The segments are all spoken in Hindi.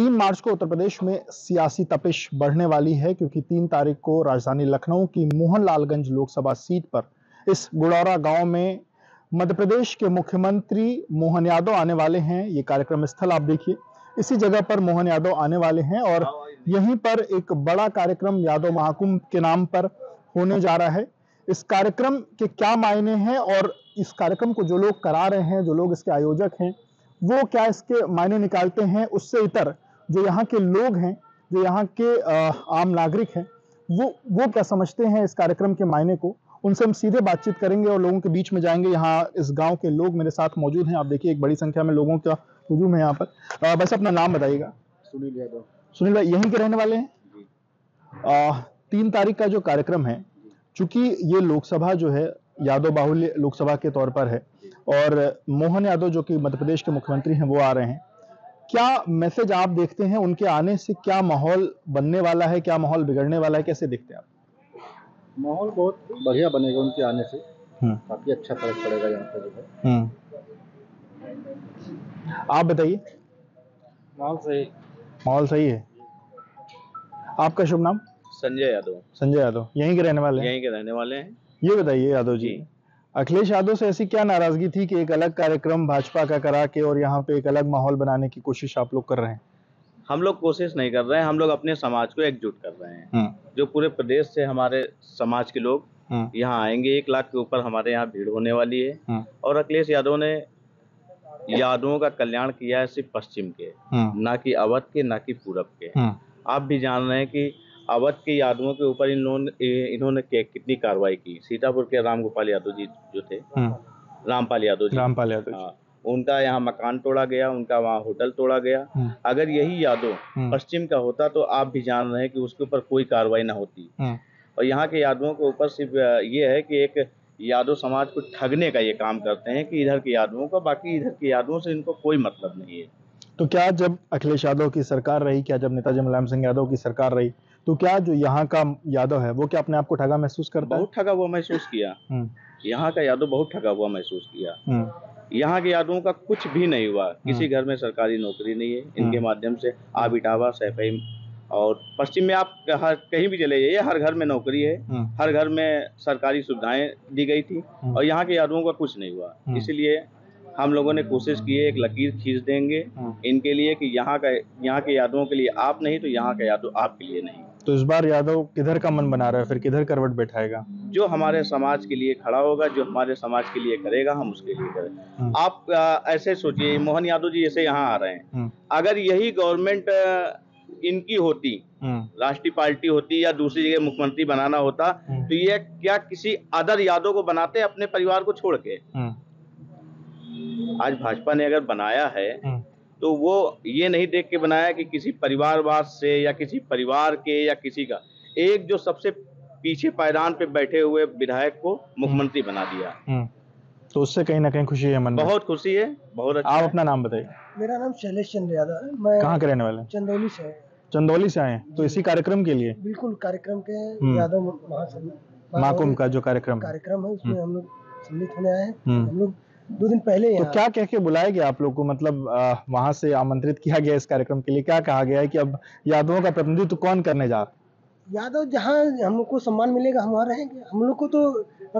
3 मार्च को उत्तर प्रदेश में सियासी तपिश बढ़ने वाली है, क्योंकि 3 तारीख को राजधानी लखनऊ की मोहनलालगंज लोकसभा सीट पर इस गुड़ौरा गांव में मध्य प्रदेश के मुख्यमंत्री मोहन यादव आने वाले हैं। ये कार्यक्रम स्थल आप देखिए, इसी जगह पर मोहन यादव आने वाले हैं और यहीं पर एक बड़ा कार्यक्रम यादव महाकुंभ के नाम पर होने जा रहा है। इस कार्यक्रम के क्या मायने हैं और इस कार्यक्रम को जो लोग करा रहे हैं, जो लोग इसके आयोजक हैं, वो क्या इसके मायने निकालते हैं, उससे इतर जो यहाँ के लोग हैं, जो यहाँ के आम नागरिक हैं, वो क्या समझते हैं इस कार्यक्रम के मायने को, उनसे हम सीधे बातचीत करेंगे और लोगों के बीच में जाएंगे। यहाँ इस गांव के लोग मेरे साथ मौजूद हैं, आप देखिए एक बड़ी संख्या में लोगों का हुजूम है यहाँ पर। बस अपना नाम बताइएगा। सुनील यादव। सुनील भाई यहीं के रहने वाले हैं। 3 तारीख का जो कार्यक्रम है, चूंकि ये लोकसभा जो है यादव बाहुल्य लोकसभा के तौर पर है और मोहन यादव जो कि मध्य प्रदेश के मुख्यमंत्री हैं वो आ रहे हैं, क्या मैसेज आप देखते हैं उनके आने से? क्या माहौल बनने वाला है, क्या माहौल बिगड़ने वाला है, कैसे देखते हैं आप? माहौल बहुत बढ़िया बनेगा उनके आने से, काफी अच्छा फर्क पड़ेगा यहाँ पे जो है। आप बताइए। माहौल सही है। आपका शुभ नाम? संजय यादव। संजय यादव यहीं के रहने वाले हैं? यहीं के रहने वाले हैं। ये बताइए यादव जी, अखिलेश यादव से ऐसी क्या नाराजगी थी कि एक अलग कार्यक्रम भाजपा का करा के और यहाँ पे एक अलग माहौल बनाने की कोशिश आप लोग कर रहे हैं? हम लोग कोशिश नहीं कर रहे हैं, हम लोग अपने समाज को एकजुट कर रहे हैं। जो पूरे प्रदेश से हमारे समाज के लोग यहाँ आएंगे, 1 लाख के ऊपर हमारे यहाँ भीड़ होने वाली है। और अखिलेश यादव ने यादवों का कल्याण किया है सिर्फ पश्चिम के, ना कि अवध के, ना कि पूरब के। आप भी जान रहे हैं कि अवध के यादवों के ऊपर इन्होंने कितनी कार्रवाई की। सीतापुर के रामगोपाल यादव जी जो थे, रामपाल यादव जी, उनका यहाँ मकान तोड़ा गया, उनका वहाँ होटल तोड़ा गया। अगर यही यादव पश्चिम का होता तो आप भी जान रहे हैं कि उसके ऊपर कोई कार्रवाई ना होती। और यहाँ के यादवों के ऊपर सिर्फ ये है कि एक यादव समाज को ठगने का ये काम करते हैं कि इधर के यादवों का, बाकी इधर के यादवों से इनको कोई मतलब नहीं है। तो क्या जब अखिलेश यादव की सरकार रही, क्या जब नेताजी मुलायम सिंह यादव की सरकार रही, तो क्या जो यहाँ का यादव है वो क्या अपने आप को ठगा महसूस करता है? बहुत ठगा हुआ महसूस किया यहाँ का यादव, बहुत ठगा हुआ महसूस किया। यहाँ के यादवों का कुछ भी नहीं हुआ, किसी घर में सरकारी नौकरी नहीं है। इनके माध्यम से आब इटावा, सैफई और पश्चिम में आप कहीं भी चले जाइए, हर घर में नौकरी है, हर घर में सरकारी सुविधाएं दी गई थी और यहाँ के यादवों का कुछ नहीं हुआ। इसलिए हम लोगों ने कोशिश की है, एक लकीर खींच देंगे इनके लिए कि यहाँ के यादवों के लिए आप नहीं तो यहाँ का यादव आपके लिए नहीं। तो इस बार यादव किधर का मन बना रहा है, फिर किधर करवट बैठाएगा? जो हमारे समाज के लिए खड़ा होगा, जो हमारे समाज के लिए करेगा, हम उसके लिए करें। आप ऐसे सोचिए, मोहन यादव जी ऐसे यहाँ आ रहे हैं, अगर यही गवर्नमेंट इनकी होती, राष्ट्रीय पार्टी होती या दूसरी जगह मुख्यमंत्री बनाना होता, तो ये क्या किसी अदर यादव को बनाते अपने परिवार को छोड़ के? आज भाजपा ने अगर बनाया है तो वो ये नहीं देख के बनाया कि किसी परिवारवाद से या किसी परिवार के या किसी का, एक जो सबसे पीछे पायदान पे बैठे हुए विधायक को मुख्यमंत्री बना दिया, तो उससे कहीं ना कहीं खुशी है मन में। बहुत खुशी है, बहुत अच्छा। आप अपना नाम बताइए। मेरा नाम शैलेश चंद्र यादव है। मैं कहाँ के रहने वाले? चंदौली से। चंदौली से आए तो इसी कार्यक्रम के लिए? बिल्कुल, कार्यक्रम के यादव महाकुंभ का जो कार्यक्रम है उसमें हम लोग सम्मिलित होने आए हैं। हम लोग 2 दिन पहले। तो क्या कह के बुलाया गया आप लोग को, मतलब वहाँ से आमंत्रित किया गया इस कार्यक्रम के लिए? क्या कहा गया है कि अब यादवों का प्रतिनिधित्व कौन करने जा रहा है? यादव जहाँ हमको सम्मान मिलेगा हम वहाँ रहेंगे। हम लोग को तो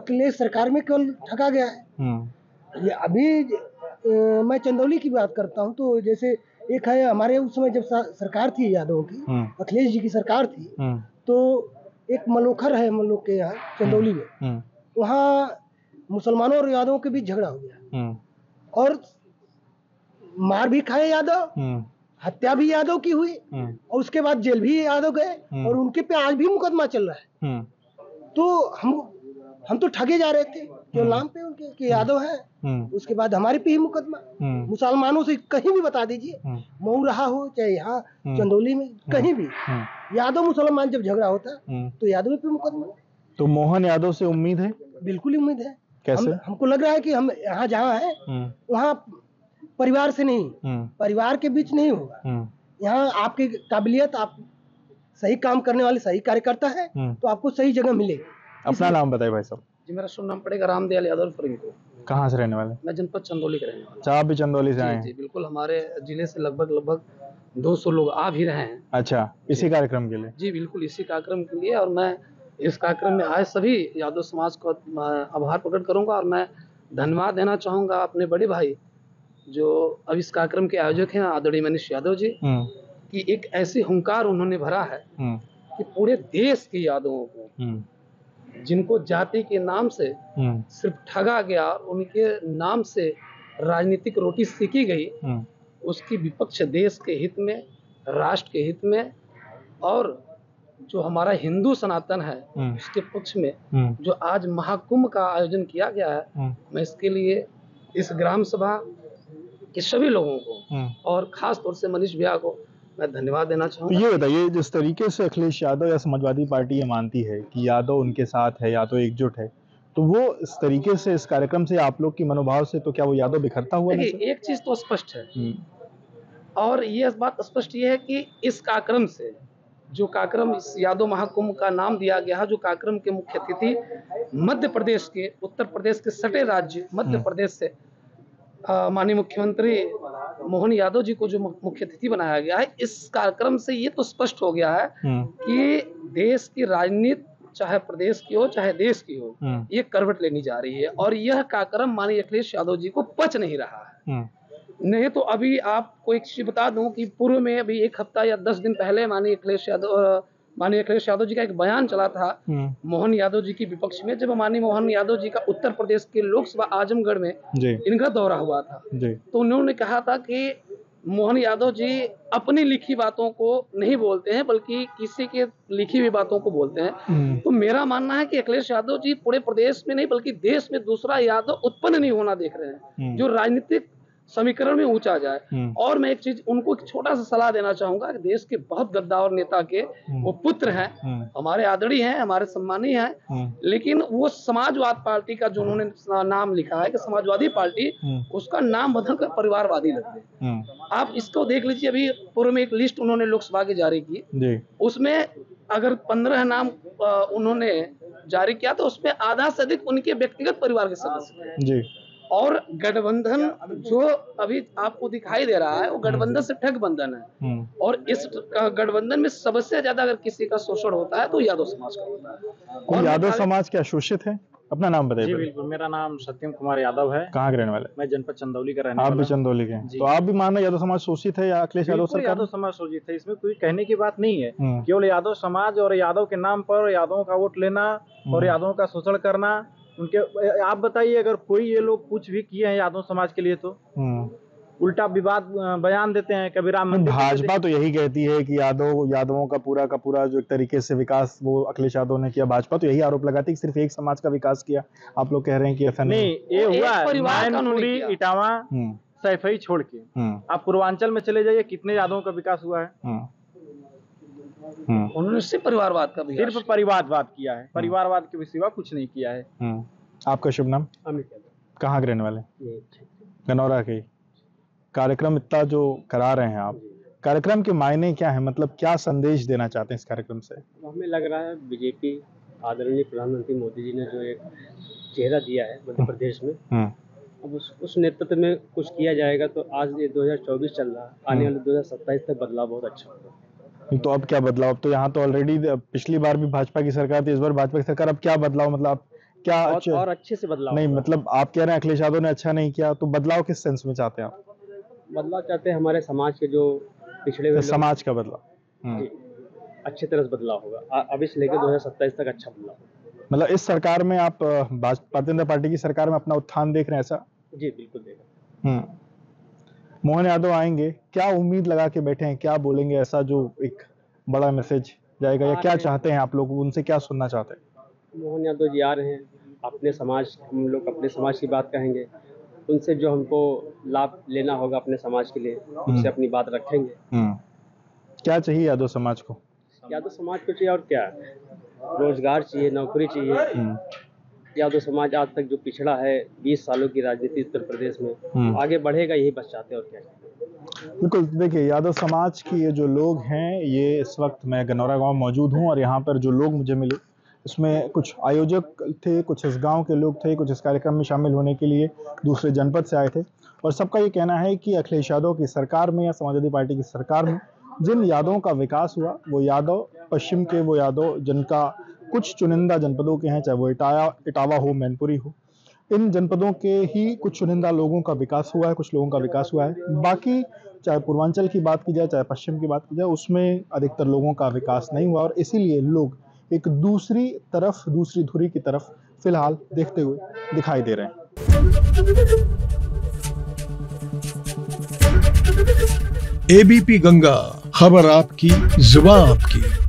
अखिलेश सरकार में केवल ठगा गया है। ये अभी मैं चंदौली की बात करता हूँ तो जैसे एक है हमारे, उस समय जब सरकार थी यादवों की, अखिलेश जी की सरकार थी, तो एक मलोखर है हम लोग के यहाँ चंदौली में, वहाँ मुसलमानों और यादवों के बीच झगड़ा हो गया और मार भी खाए यादव, हत्या भी यादव की हुई और उसके बाद जेल भी यादव गए और उनके पे आज भी मुकदमा चल रहा है। तो हम तो ठगे जा रहे थे जो नाम पे उनके कि यादव हैं, उसके बाद हमारे पे ही मुकदमा। मुसलमानों से कहीं भी बता दीजिए, मऊ रहा हो चाहे यहाँ चंदौली में, कहीं भी यादव मुसलमान जब झगड़ा होता तो यादव पे मुकदमा। तो मोहन यादव से उम्मीद है? बिल्कुल उम्मीद है। कैसे? हमको लग रहा है कि हम यहाँ जहाँ है वहाँ परिवार से नहीं, परिवार के बीच नहीं होगा। यहाँ आपकी काबिलियत, आप सही काम करने वाले सही कार्यकर्ता है तो आपको सही जगह मिलेगी। अपना नाम बताइए भाई साहब जी। मेरा शुभ नाम पड़ेगा रामदयाल यादव फरिंको। कहाँ से रहने वाले? मैं जनपद चंदौली के रहने वाला। आप भी चंदौली से आए? जी बिल्कुल, हमारे जिले से लगभग 200 लोग आ भी रहे हैं। अच्छा, इसी कार्यक्रम के लिए? जी बिल्कुल, इसी कार्यक्रम के लिए। और मैं इस कार्यक्रम में आए सभी यादव समाज को आभार प्रकट करूंगा और मैं धन्यवाद देना चाहूंगा अपने बड़े भाई जो अब इस कार्यक्रम के आयोजक हैं, आदरणीय मनीष यादव जी, कि एक ऐसी हुंकार उन्होंने भरा है कि पूरे देश के यादवों को, जिनको जाति के नाम से सिर्फ ठगा गया, उनके नाम से राजनीतिक रोटी सेकी गई, उसकी विपक्ष देश के हित में, राष्ट्र के हित में और जो हमारा हिंदू सनातन है उसके पक्ष में जो आज महाकुंभ का आयोजन किया गया है, मैं इसके लिए इस ग्राम सभा के सभी लोगों को और खास तौर से मनीष भैया को मैं धन्यवाद देना चाहूँगा। ये बताइए, जिस तरीके से अखिलेश यादव या समाजवादी पार्टी ये मानती है कि यादव उनके साथ है, यादव एकजुट है, तो वो इस तरीके से इस कार्यक्रम से आप लोग की मनोभाव से तो क्या वो यादव बिखरता हुआ नहीं? एक चीज तो स्पष्ट है और ये बात स्पष्ट ये है कि इस कार्यक्रम से, जो कार्यक्रम इस यादव महाकुंभ का नाम दिया गया है, जो कार्यक्रम के मुख्य अतिथि मध्य प्रदेश के, उत्तर प्रदेश के सटे राज्य मध्य प्रदेश से माननीय मुख्यमंत्री मोहन यादव जी को जो मुख्य अतिथि बनाया गया है, इस कार्यक्रम से ये तो स्पष्ट हो गया है कि देश की राजनीति चाहे प्रदेश की हो चाहे देश की हो, ये करवट लेनी जा रही है और यह कार्यक्रम माननीय अखिलेश यादव जी को पच नहीं रहा है। नहीं तो अभी आपको एक चीज बता दूं कि पूर्व में अभी एक हफ्ता या 10 दिन पहले माननीय अखिलेश यादव जी का एक बयान चला था मोहन यादव जी की विपक्ष में, जब माननीय मोहन यादव जी का उत्तर प्रदेश के लोकसभा आजमगढ़ में इनका दौरा हुआ था, तो उन्होंने कहा था कि मोहन यादव जी अपनी लिखी बातों को नहीं बोलते हैं बल्कि किसी के लिखी हुई बातों को बोलते हैं। तो मेरा मानना है कि अखिलेश यादव जी पूरे प्रदेश में नहीं बल्कि देश में दूसरा यादव उत्पन्न नहीं होना देख रहे हैं, जो राजनीतिक समीकरण में ऊंचा जाए। और मैं एक चीज उनको एक छोटा सा सलाह देना चाहूंगा कि देश के बहुत गद्दार नेता के वो पुत्र हैं, हमारे आदरणीय हैं, हमारे सम्मानी हैं, लेकिन वो समाजवाद पार्टी का जो उन्होंने नाम लिखा है कि समाजवादी पार्टी, उसका नाम बदलकर परिवारवादी रख दे। आप इसको देख लीजिए, अभी पूर्व में एक लिस्ट उन्होंने लोकसभा की जारी की, उसमें अगर 15 नाम उन्होंने जारी किया तो उसमें आधा से अधिक उनके व्यक्तिगत परिवार के सदस्य, और गठबंधन जो अभी आपको दिखाई दे रहा है वो गठबंधन से ठगबंधन है। और इस गठबंधन में सबसे ज्यादा अगर किसी का शोषण होता है तो यादव समाज का होता है। यादव समाज क्या शोषित है? अपना नाम बताइए। जी बिल्कुल, मेरा नाम सत्यम कुमार यादव है। कहाँ के रहने वाले? मैं जनपद चंदौली का रहने वाला। आप भी चंदौली के हैं, तो आप भी मानना यादव समाज शोषित है या अखिलेश यादव सरकार? यादव समाज शोषित है, इसमें कोई कहने की बात नहीं है। केवल यादव समाज और यादव के नाम पर यादवों का वोट लेना और यादवों का शोषण करना उनके, आप बताइए अगर कोई ये लोग कुछ भी किए हैं यादव समाज के लिए तो उल्टा विवाद बयान देते हैं। कभी राम मंदिर, भाजपा तो यही कहती है कि यादवों का पूरा जो एक तरीके से विकास वो अखिलेश यादव ने किया, भाजपा तो यही आरोप लगाती है कि सिर्फ एक समाज का विकास किया। आप लोग कह रहे हैं कि ऐसा नहीं, ये हुआ इटावा सैफई छोड़ के, आप पूर्वांचल में चले जाइए, कितने यादवों का विकास हुआ है? उन्होंने सिर्फ परिवारवाद का, सिर्फ परिवारवाद किया है, परिवारवाद के सिवा कुछ नहीं किया है। आपका शुभ नाम? अमित। कहाँ के रहने वाले? गनौरा के। कार्यक्रम इतना जो करा रहे हैं आप, कार्यक्रम के मायने क्या है, मतलब क्या संदेश देना चाहते हैं इस कार्यक्रम से? हमें लग रहा है बीजेपी आदरणीय प्रधानमंत्री मोदी जी ने जो एक चेहरा दिया है मध्य प्रदेश में, अब उस नेतृत्व में कुछ किया जाएगा तो आज ये 2024 चल रहा है, आने वाले 2027 तक बदलाव बहुत अच्छा होगा। तो अब क्या बदलाव? तो यहाँ तो ऑलरेडी पिछली बार भी भाजपा की सरकार थी, इस बार भाजपा की सरकार, अब क्या बदलाव, मतलब क्या और अच्छे से बदलाव नहीं? मतलब आप कह रहे हैं अखिलेश यादव ने अच्छा नहीं किया, तो बदलाव किस सेंस में चाहते हैं आप? बदलाव चाहते हैं हमारे समाज के जो पिछड़े हुए, समाज का बदलाव, अच्छी तरह से बदलाव होगा। अब इस लेकर 2027 तक अच्छा बदलाव होगा। मतलब इस सरकार में आप भारतीय जनता पार्टी की सरकार में अपना उत्थान देख रहे हैं ऐसा? जी बिल्कुल देख रहे हैं। मोहन यादव आएंगे, क्या उम्मीद लगा के बैठे हैं, क्या बोलेंगे ऐसा जो एक बड़ा मैसेज जाएगा, या क्या चाहते हैं आप लोग उनसे, क्या सुनना चाहते हैं? मोहन यादव जी आ रहे हैं, अपने समाज, हम लोग अपने समाज की बात कहेंगे, उनसे जो हमको लाभ लेना होगा अपने समाज के लिए, उनसे अपनी बात रखेंगे। क्या चाहिए यादव समाज को? यादव समाज को चाहिए और क्या, रोजगार चाहिए, नौकरी चाहिए। यादव समाज आज तक जो पिछड़ा है 20 सालों की राजनीति उत्तर प्रदेश में, आगे बढ़ेगा, यही बस चाहते हैं और क्या। बिल्कुल, देखिए यादव समाज के ये जो लोग हैं, ये इस वक्त मैं गनौरा गांव मौजूद हूं और यहाँ पर जो लोग मुझे मिले उसमें कुछ आयोजक थे, कुछ इस गांव के लोग थे, कुछ इस कार्यक्रम में शामिल होने के लिए दूसरे जनपद से आए थे। और सबका ये कहना है कि अखिलेश यादव की सरकार में या समाजवादी पार्टी की सरकार में जिन यादवों का विकास हुआ वो यादव पश्चिम के वो यादव जिनका कुछ चुनिंदा जनपदों के हैं, चाहे वो इटावा हो, मैनपुरी हो, इन जनपदों के ही कुछ चुनिंदा लोगों का विकास हुआ है, कुछ लोगों का विकास हुआ है। बाकी चाहे पूर्वांचल की बात की जाए, चाहे पश्चिम की बात की जाए, उसमें अधिकतर लोगों का विकास नहीं हुआ और इसीलिए लोग एक दूसरी धुरी की तरफ फिलहाल देखते हुए दिखाई दे रहे हैं। एबीपी गंगा, खबर आपकी, जुबान आपकी।